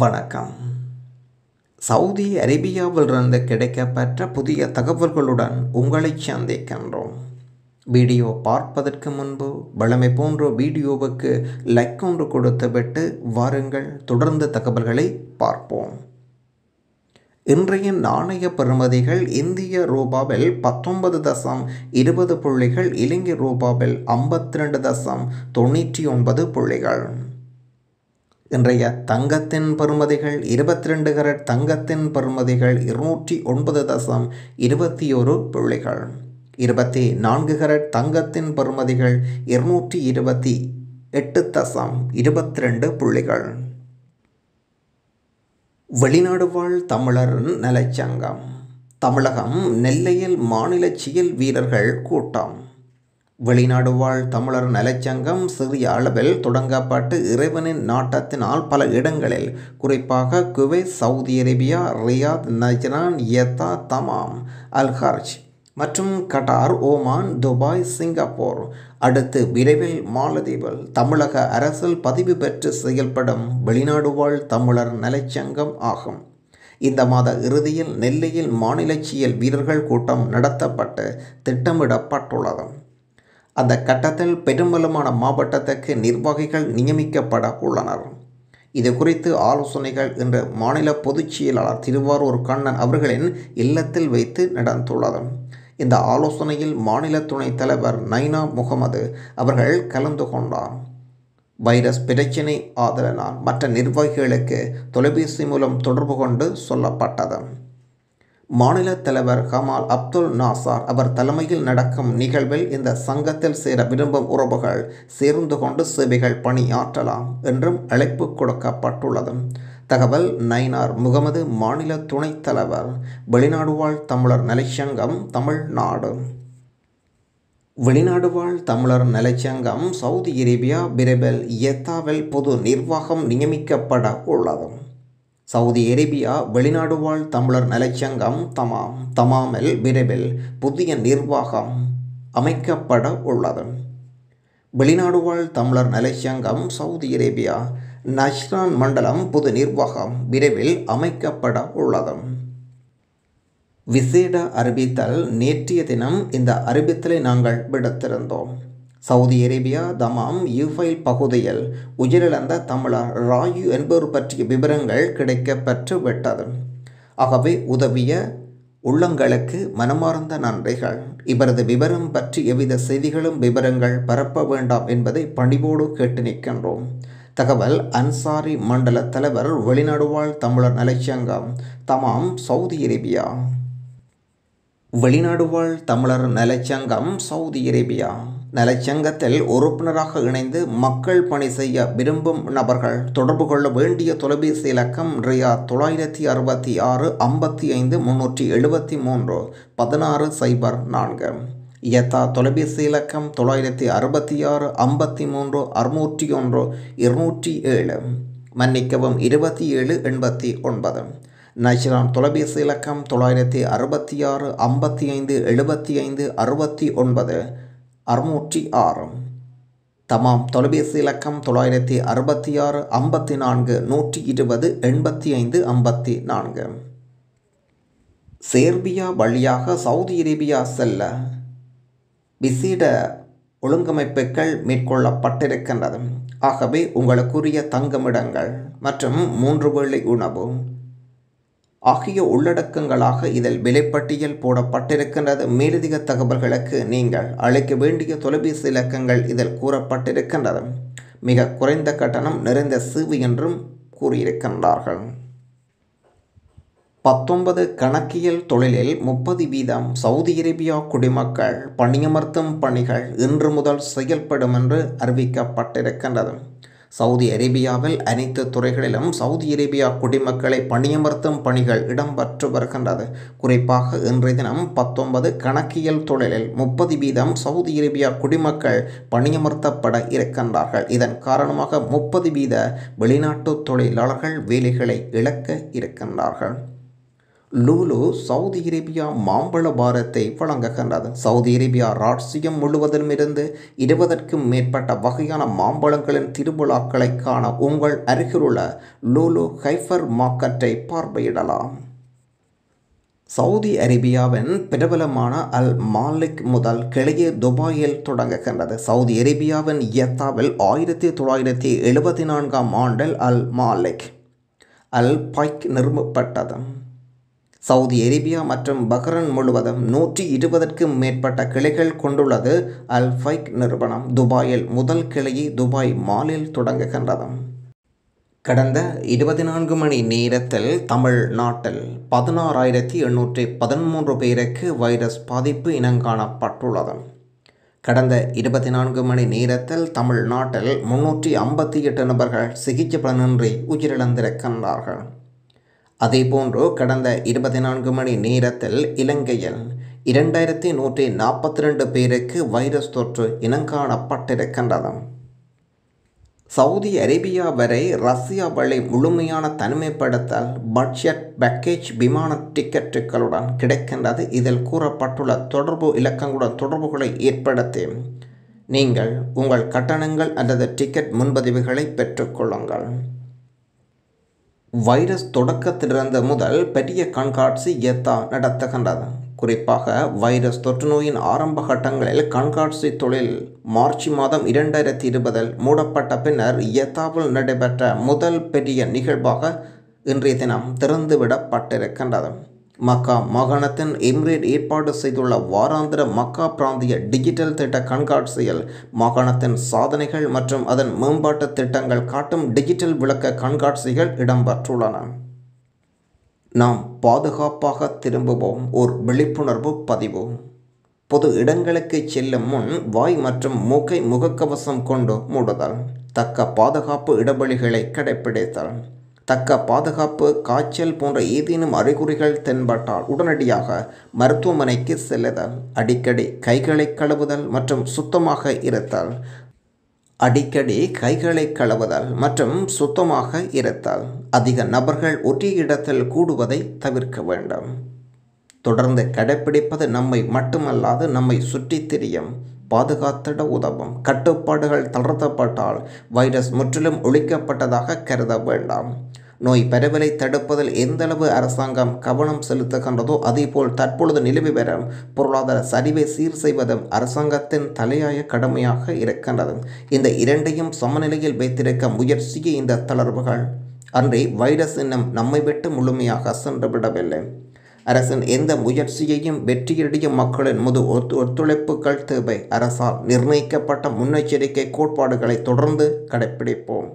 வணக்கம் சவுதி அரேபியாவில் இருந்து கிடைக்கப்பெற்ற புதிய தகவல்களுடன் உங்களை சந்திக்கின்றோம் வீடியோ பார்ப்பதற்கு முன்பு வளமை போன்ற வீடியோவுக்கு லைக் ஒன்று கொடுத்துவிட்டு வாருங்கள் தொடர்ந்து தகவல்களை பார்ப்போம் இன்றைய நாணய பெறுமதிகள் இந்திய ரூபாவில் 19.20 புள்ளிகள் இலங்கை ரூபாவில் 52.99 புள்ளிகள் இன்றைய தங்கத்தின் பெறுமதிகள் 22 கரட் தங்கத்தின் பெறுமதிகள் 209.21 புள்ளிகள் 24 கரட் தங்கத்தின் பெறுமதிகள் 228.22 புள்ளிகள் வெளிநாடு வாழ் தமிழர் நலச்சங்கம் தமிழகம் நெல்லையில் மாநில செயல் வீரர்கள் கூட்டம் வெளிநாடு வாழ் தமிழர் நலச்சங்கம் சிறிய அளவில் தொடங்கப்பட்டு இறைவனின் நாட்டத்தினால் பல இடங்களில் குறிப்பாக Kuwait Saudi Arabia Riyadh Najran Jeddah Dammam Al Kharj மற்றும் கட்டார் ஓமான் துபாய் சிங்கப்பூர் அடுத்து விரைவில் மாலத்தீவில் தமிழக அரசில் பதிவு பெற்று செயல்படும் வெளிநாடு வாழ் தமிழர் நலச்சங்கம் ஆகும் இந்த மாத இறுதியில் நெல்லையில் மாநில செயல் வீரர்கள் கூட்டம் நடத்தப்பட்டு திட்டமிடப்பட்டுள்ளது அந்த கட்டத்தில் பெரும்பாலான மாவட்டத்துக்கு நிர்வாகிகள் நியமிக்கப்பட உள்ளனர் இது குறித்து ஆலோசனைகள் இன்று மாநில பொதுச் செயலாளர் திருவாரூர் கண்ணன் அவர்களின் இல்லத்தில் வைத்து நடந்துள்ளது இந்த ஆலோசனையில் மாநில துணைத் தலைவர் நைனா முகமது அவர்கள் கலந்து கொண்டார் வைரஸ் பிரச்சினை ஆதரனால் மற்ற நிர்வாகிகளுக்கு தொலைபேசி மூலம் தொடர்பு கொண்டு சொல்லப்பட்டது மாநில தலைவர் கமால் அப்துல் நாசார் அவர் தலைமையில் நடக்கும் நிகழ்வில் இந்த சங்கத்தில் சேர விரும்பும் உறவுகள் சேர்ந்து கொண்டு சேவைகள் பணியாற்றலாம் என்றும் அழைப்பு கொடுக்கப்பட்டுள்ளது தகவல் நயினார் முகமது மாநில துணைத் தலைவர் வெளிநாடு வாழ் தமிழர் நலச்சங்கம் தமிழ்நாடு வெளிநாடு வாழ் தமிழர் நலச்சங்கம் சவுதி அரேபியா பிரபல் யத்தாவில் பொது நிர்வாகம் நியமிக்கப்பட உள்ளது சவுதி அரேபியா வெளிநாடு வாழ் தமிழர் நலச்சங்கம் தமாம் தமாமில் விரைவில் புதிய நிர்வாகம் அமைக்கப்பட உள்ளது வெளிநாடு வாழ் தமிழர் நலச்சங்கம் சவுதி அரேபியா நஜ்ரான் மண்டலம் புது நிர்வாகம் விரைவில் அமைக்கப்பட உள்ளது விசேட அறிவித்தல் நேற்றைய தினம் இந்த அறிவித்தலை நாங்கள் விடுத்திருந்தோம் சவுதி அரேபியா தமாம் யூஃபைல் பகுதியில் உயிரிழந்த தமிழர் ராயு என்பவர் பற்றிய விவரங்கள் கிடைக்கப்பெற்று விட்டது ஆகவே உதவிய உள்ளங்களுக்கு மனமார்ந்த நன்றிகள் இவரது விவரம் பற்றி எவ்வித செய்திகளும் விவரங்கள் பரப்ப வேண்டாம் என்பதை பணிவோடு கேட்டு நிற்கின்றோம் தகவல் அன்சாரி மண்டல தலைவர் வெளிநாடு வாழ் தமிழர் நலச்சங்கம் தமாம் சவுதி அரேபியா வெளிநாடு வாழ் தமிழர் நலச்சங்கம் சவுதி அரேபியா நலச்சங்கத்தில் உறுப்பினராக இணைந்து மக்கள் பணி செய்ய விரும்பும் நபர்கள் தொடர்பு கொள்ள வேண்டிய தொலைபேசி இலக்கம் ரியா 966 55 373 16 04 யத்தா தொலைபேசி இலக்கம் 966 53 601 207 மன்னிக்கவும் 27 89 நஜ்ரான் தொலைபேசி இலக்கம் 966 55 75 69 606 தமாம் தொலைபேசி இலக்கம் 966 54 120 85 54 சேர்பியா வழியாக சவுதி அரேபியா செல்ல விசேட ஒழுங்கமைப்புகள் மேற்கொள்ளப்பட்டிருக்கின்றது ஆகவே உங்களுக்குரிய தங்குமிடங்கள் மற்றும் 3 வேளை உணவு ஆகிய உள்ளடக்கங்களாக இதில் விலைப்பட்டியல் போடப்பட்டிருக்கின்றது மேலதிக தகவல்களுக்கு நீங்கள் அழைக்க வேண்டிய தொலைபேசி இலக்கங்கள் இதில் கூறப்பட்டிருக்கின்றது மிக குறைந்த கட்டணம் நிறைந்த சேவை என்றும் கூறியிருக்கின்றார்கள் 19 கணக்கியல் தொழிலில் 30% சவுதி அரேபியா குடிமக்கள் பணியமர்த்தும் பணிகள் இன்று முதல் செயல்படும் என்று அறிவிக்கப்பட்டிருக்கின்றது சவுதி அரேபியாவில் அனைத்து துறைகளிலும் சவுதி அரேபியா குடிமக்களை பணியமர்த்தும் பணிகள் இடம்பெற்று வருகின்றது குறிப்பாக இன்றைய தினம் 19 கணக்கியல் தொழிலில் 30% சவுதி அரேபியா குடிமக்கள் பணியமர்த்தப்பட இருக்கின்றார்கள் இதன் காரணமாக 30% வெளிநாட்டு தொழிலாளர்கள் வேலைகளை இழக்க இருக்கின்றார்கள் லூலு சவுதி அரேபியா மாம்பழ பாரத்தை வழங்குகின்றது. சவுதி அரேபியா ராஜ்ஜியம் முழுவதிலுமிருந்து 20க்கும் மேற்பட்ட வகையான மாம்பழங்களின் திருவிழாக்களை காண உங்கள் அருகிலுள்ள லூலு ஹைஃபர் மார்க்கெட்டை பார்வையிடலாம். சவுதி அரேபியாவின் பிரபலமான அல் மாலிக் முதல் கிளையை துபாயில் தொடங்குகின்றது. சவுதி அரேபியாவின் யத்தாவில் 1974 ஆண்டில் அல் மாலிக் அல் பைக் நிறுவப்பட்டது. சவுதி அரேபியா மற்றும் பஹ்ரைன் முழுவதும் 120க்கும் மேற்பட்ட கிளைகள் கொண்டுள்ளது அல் ஃபைக் நிறுவனம். துபாயில் முதல் கிளையை துபாய் மாலில் தொடங்குகின்றது. கடந்த 24 மணி நேரத்தில் தமிழ்நாட்டில் 16,813 பேருக்கு வைரஸ் பாதிப்பு இனங்காணப்பட்டுள்ளது. கடந்த 24 மணி நேரத்தில் தமிழ்நாட்டில் 358 நபர்கள் சிகிச்சை பலனின்றி உயிரிழந்திருக்கின்றார்கள். அதேபோன்று கடந்த 24 மணி நேரத்தில் இலங்கையில் 2142 பேருக்கு வைரஸ் தொற்று இனங்காணப்பட்டிருக்கின்றது. சவுதி அரேபியா வரை ரஷ்யா வழி முழுமையான தனிமைப்படுத்தல் பட்ஜெட் பேக்கேஜ் விமான டிக்கெட்டுகளுடன் கிடைக்கின்றது. இதில் கூறப்பட்டுள்ள தொடர்பு இலக்கங்களுடன் தொடர்புகளை ஏற்படுத்தி நீங்கள் உங்கள் கட்டணங்கள் அல்லது டிக்கெட் முன்பதிவுகளை பெற்றுக்கொள்ளுங்கள். வைரஸ் தொடக்கத்திலிருந்து முதல் பெரிய கண்காட்சி ஏத்தா நடத்துகின்றது. குறிப்பாக வைரஸ் தொற்று நோயின் ஆரம்ப கட்டங்களில் கண்காட்சி தொழில் மார்ச் மாதம் 2020 மூடப்பட்ட பின்னர் ஏத்தாவில் நடைபெற்ற முதல் பெரிய நிகழ்வாக இன்றைய தினம் திறந்துவிடப்பட்டிருக்கின்றது. மக்கா மாகாணத்தின் எமிரேட் ஏற்பாடு செய்துள்ள வாராந்திர மக்கா பிராந்திய டிஜிட்டல் திட்ட கண்காட்சியில் மாகாணத்தின் சாதனைகள் மற்றும் அதன் மேம்பாட்டு திட்டங்கள் காட்டும் டிஜிட்டல் விளக்க கண்காட்சிகள் இடம்பெற்றுள்ளன. நாம் பாதுகாப்பாக திரும்புவோம். ஒரு விழிப்புணர்வு பதிவு. பொது இடங்களுக்கு செல்லும் முன் வாய் மற்றும் மூக்கை முகக்கவசம் கொண்டு மூடுதல். தக்க பாதுகாப்பு இடைவெளிகளை கடைபிடித்தல். தக்க பாதுகாப்பு காய்ச்சல் போன்ற ஏதேனும் அறிகுறிகள் தென்பட்டால் உடனடியாக மருத்துவமனைக்கு செல்லுதல். அடிக்கடி கைகளை கழுவுதல் மற்றும் சுத்தமாக இருத்தல். அதிக நபர்கள் ஒரே இடத்தில் கூடுவதை தவிர்க்க வேண்டும். தொடர்ந்து கடைப்பிடிப்பது நம்மை மட்டுமல்லாது நம்மை சுற்றி திரியும் பாதுகாத்திட உதவும். கட்டுப்பாடுகள் தளர்த்தப்பட்டால் வைரஸ் முற்றிலும் ஒழிக்கப்பட்டதாக கருத வேண்டாம். நோய் பரவலை தடுப்பதில் எந்தளவு அரசாங்கம் கவனம் செலுத்துகின்றதோ அதேபோல் தற்பொழுது நிலவி வரும் பொருளாதார சரிவை சீர் செய்வதும் அரசாங்கத்தின் தலையாய கடமையாக இருக்கின்றது. இந்த இரண்டையும் சமநிலையில் வைத்திருக்க முயற்சியை இந்த தளர்வுகள் அன்றி வைரஸ் இன்னும் நம்மை விட்டு முழுமையாக சென்றுவிடவில்லை. அரசின் எந்த முயற்சியையும் வெற்றியடைய மக்களின் ஒத்துழைப்புகள் தேவை. அரசால் நிர்ணயிக்கப்பட்ட முன்னெச்சரிக்கை கோட்பாடுகளை தொடர்ந்து கடைப்பிடிப்போம்.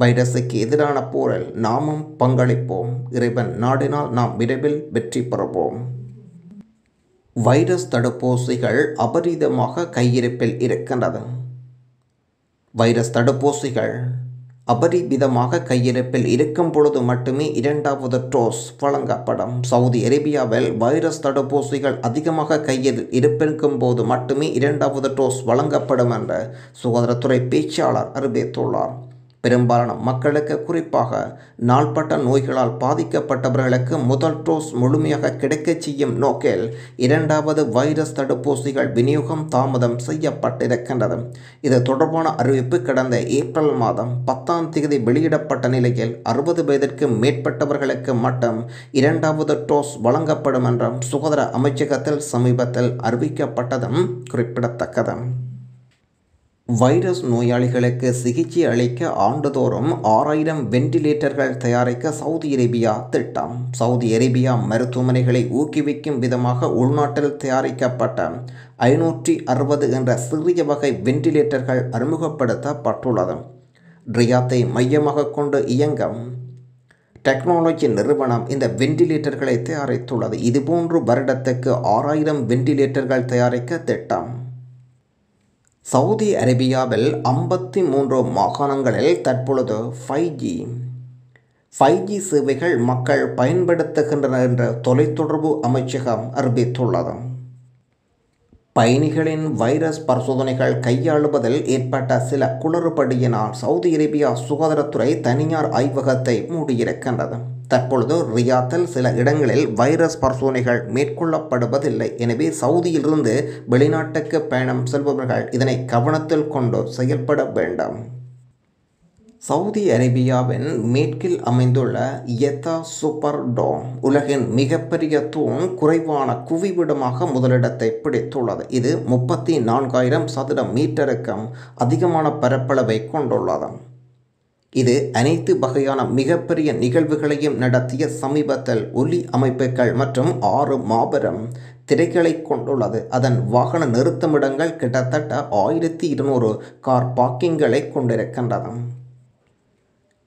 வைரஸுக்கு எதிரான போரில் நாமும் பங்களிப்போம். இறைவன் நாடினால் நாம் விரைவில் வெற்றி பெறுவோம். வைரஸ் தடுப்பூசிகள் அபரிதமாக கையிருப்பில் இருக்கின்றது. இருக்கும் பொழுது மட்டுமே 2வது டோஸ் வழங்கப்படும். சவுதி அரேபியாவில் வைரஸ் தடுப்பூசிகள் அதிகமாக கையில் இருப்பிருக்கும் போது மட்டுமே 2வது டோஸ் வழங்கப்படும் என்று சுகாதாரத்துறை பேச்சாளர் அறிவித்துள்ளார். பெரும்பாலான மக்களுக்கு, குறிப்பாக நாள்பட்ட நோய்களால் பாதிக்கப்பட்டவர்களுக்கு முதல் டோஸ் முழுமையாக கிடைக்கச் செய்யும் நோக்கில் 2வது வைரஸ் தடுப்பூசிகள் விநியோகம் தாமதம் செய்யப்பட்டிருக்கின்றது. இது தொடர்பான அறிவிப்பு கடந்த ஏப்ரல் மாதம் 10ஆம் தேதி வெளியிடப்பட்ட நிலையில் 60 வயதிற்கு மேற்பட்டவர்களுக்கு மட்டும் 2வது டோஸ் வழங்கப்படும் என்றும் சுகாதார அமைச்சகத்தில் சமீபத்தில் அறிவிக்கப்பட்டதும் குறிப்பிடத்தக்கது. வைரஸ் நோயாளிகளுக்கு சிகிச்சை அளிக்க ஆண்டுதோறும் 6000 வெண்டிலேட்டர்கள் தயாரிக்க சவுதி அரேபியா திட்டம். சவுதி அரேபியா மருத்துவமனைகளை ஊக்குவிக்கும் விதமாக உள்நாட்டில் தயாரிக்கப்பட்ட 560 என்ற சிறிய வகை வெண்டிலேட்டர்கள் அறிமுகப்படுத்தப்பட்டுள்ளது. ரியாத்தை மையமாக கொண்டு இயங்கும் டெக்னாலஜி நிறுவனம் இந்த வெண்டிலேட்டர்களை தயாரித்துள்ளது. இதுபோன்று வருடத்துக்கு 6000 வெண்டிலேட்டர்கள் தயாரிக்க திட்டம். சவுதி அரேபியாவில் 53 மாகாணங்களில் தற்பொழுது 5G சேவைகள் மக்கள் பயன்படுத்துகின்றனர் என்ற தொலைத்தொடர்பு அமைச்சகம் அறிவித்துள்ளது. பயணிகளின் வைரஸ் பரிசோதனைகள் கையாளுவதில் ஏற்பட்ட சில குளறுபடியினால் சவுதி அரேபியா சுகாதாரத்துறை தனியார் ஆய்வகத்தை மூடியிருக்கின்றது. தற்பொழுது ரியாத்தில் சில இடங்களில் வைரஸ் பரிசோதனைகள் மேற்கொள்ளப்படுவதில்லை. எனவே சவுதியிலிருந்து வெளிநாட்டுக்கு பயணம் செல்பவர்கள் இதனை கவனத்தில் கொண்டு செயல்பட வேண்டும். சவுதி அரேபியாவின் மேற்கில் அமைந்துள்ள யதா சூப்பர் டோம் உலகின் மிகப்பெரிய தூண் குறைவான குவிவிடமாக முதலிடத்தை பிடித்துள்ளது. இது 34,000 சதுர மீட்டருக்கும் அதிகமான பரப்பளவை கொண்டுள்ளது. இது அனைத்து வகையான மிகப்பெரிய நிகழ்வுகளையும் நடத்திய சமீபத்தில் ஒலி அமைப்புகள் மற்றும் 6 மாபெரும் திரைகளை கொண்டுள்ளது. அதன் வாகன நிறுத்தமிடங்கள் கிட்டத்தட்ட 1200 கார் பார்க்கிங்களை கொண்டிருக்கின்றன.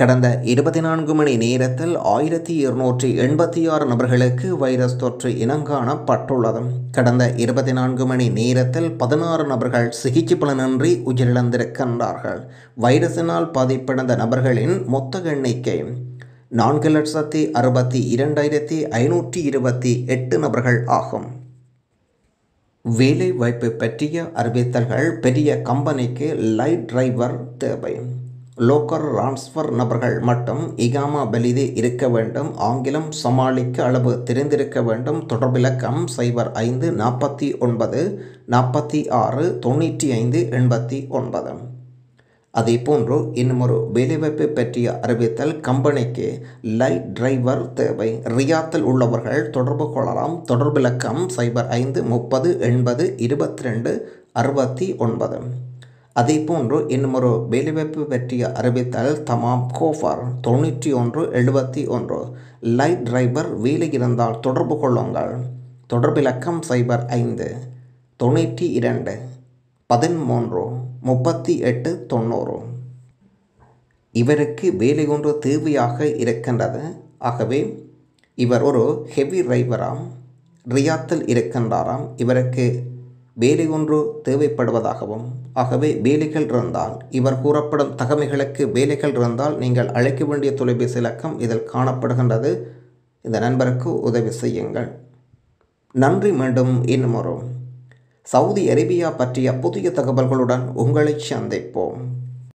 கடந்த 24 மணி நேரத்தில் 1286 நபர்களுக்கு வைரஸ் தொற்று இனங்காணப்பட்டுள்ளது. கடந்த 24 மணி நேரத்தில் 16 நபர்கள் சிகிச்சை பலனின்றி உயிரிழந்திருக்கின்றார்கள். வைரஸினால் பாதிப்படைந்த நபர்களின் மொத்த எண்ணிக்கை 4,62,528 நபர்கள் ஆகும். வேலை வாய்ப்பு பற்றிய அறிவித்தல்கள். பெரிய கம்பெனிக்கு லைட் டிரைவர் தேவை. லோக்கர் ரான்ஸ்ஃபர் நபர்கள் மட்டும் இகாமா வெளியே இருக்க வேண்டும். ஆங்கிலம் சமாளிக்க அளவு தெரிந்திருக்க வேண்டும். தொடர்பிலக்கம் 054 49 86 95 89. அதே போன்று இன்னுமொரு வேலைவாய்ப்பு பற்றிய அறிவித்தல். கம்பெனிக்கு லைட் டிரைவர் தேவை. ரியாத்தில் உள்ளவர்கள் தொடர்பு கொள்ளலாம். தொடர்பிலக்கம் 05 30 80 22 69. அதே போன்று இன்னுமொரு வேலைவாய்ப்பு பற்றிய அறிவித்தல். தமாம் கோஃபர் 91 71. லைட் டிரைவர் வேலை இருந்தால் தொடர்பு கொள்ளுங்கள். தொடர்பிலக்கம் 05 92 13 38 90. இவருக்கு வேலை ஒன்று தேவையாக இருக்கின்றது. ஆகவே இவர் ஒரு ஹெவி டிரைவராம் ரியாத்தில் இருக்கின்றாராம். இவருக்கு வேலை ஒன்று தேவைப்படுவதாகவும், ஆகவே வேலைகள் இருந்தால் இவர் கூறப்படும் தகமைகளுக்கு வேலைகள் இருந்தால் நீங்கள் அழைக்க வேண்டிய தொலைபேசி இலக்கம் இதில் காணப்படுகின்றது. இந்த நண்பருக்கு உதவி செய்யுங்கள். நன்றி. மீண்டும் இன்னும் சவுதி அரேபியா பற்றிய புதிய தகவல்களுடன் உங்களை சந்திப்போம்.